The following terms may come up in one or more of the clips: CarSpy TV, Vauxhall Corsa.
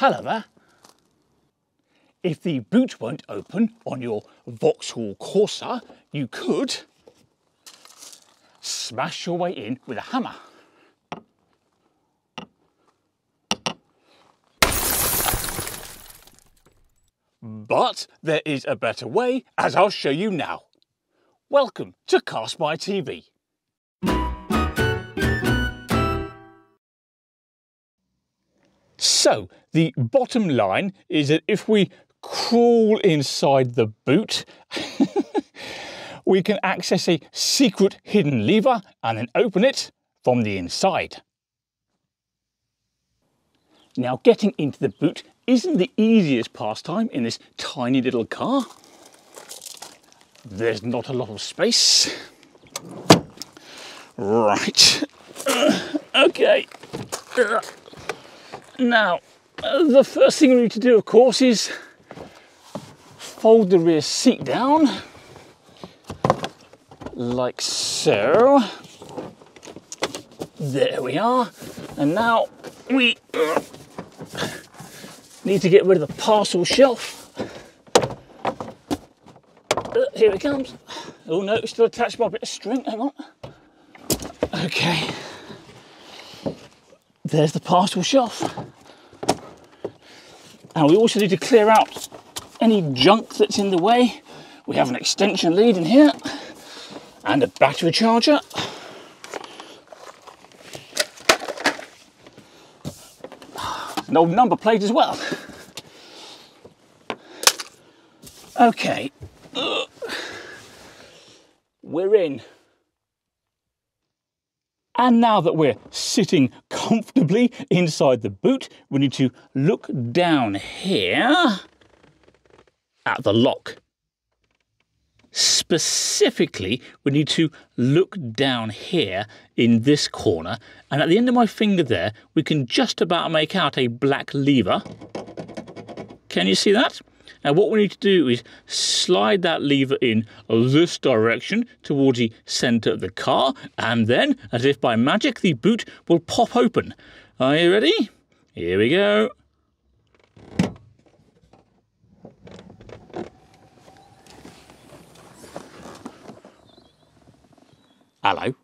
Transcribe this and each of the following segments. Hello there. If the boot won't open on your Vauxhall Corsa, you could smash your way in with a hammer. But there is a better way, as I'll show you now. Welcome to CarSpy TV. So, the bottom line is that if we crawl inside the boot, we can access a secret hidden lever and then open it from the inside. Now, getting into the boot isn't the easiest pastime in this tiny little car. There's not a lot of space. Right. Okay. Now, the first thing we need to do, of course, is fold the rear seat down, like so. There we are. And now we need to get rid of the parcel shelf. Here it comes. Oh no, it's still attached by a bit of string, hang on. Okay. There's the parcel shelf. And we also need to clear out any junk that's in the way. We have an extension lead in here and a battery charger. An old number plate as well. Okay. We're in. And now that we're sitting comfortably inside the boot, we need to look down here at the lock. Specifically, we need to look down here in this corner, and at the end of my finger there, we can just about make out a black lever. Can you see that? Now what we need to do is slide that lever in this direction towards the centre of the car, and then, as if by magic, the boot will pop open. Are you ready? Here we go. Hello.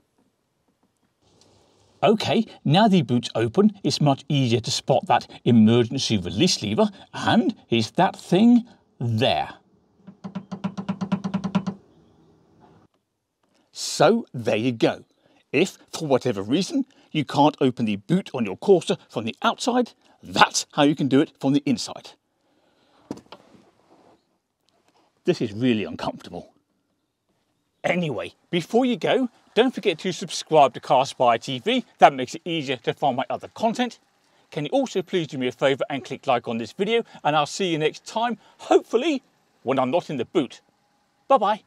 Okay, now the boot's open, it's much easier to spot that emergency release lever, and it's that thing there. So, there you go. If, for whatever reason, you can't open the boot on your Corsa from the outside, that's how you can do it from the inside. This is really uncomfortable. Anyway, before you go, don't forget to subscribe to CarSpy TV. That makes it easier to find my other content. Can you also please do me a favour and click like on this video, and I'll see you next time, hopefully when I'm not in the boot. Bye-bye.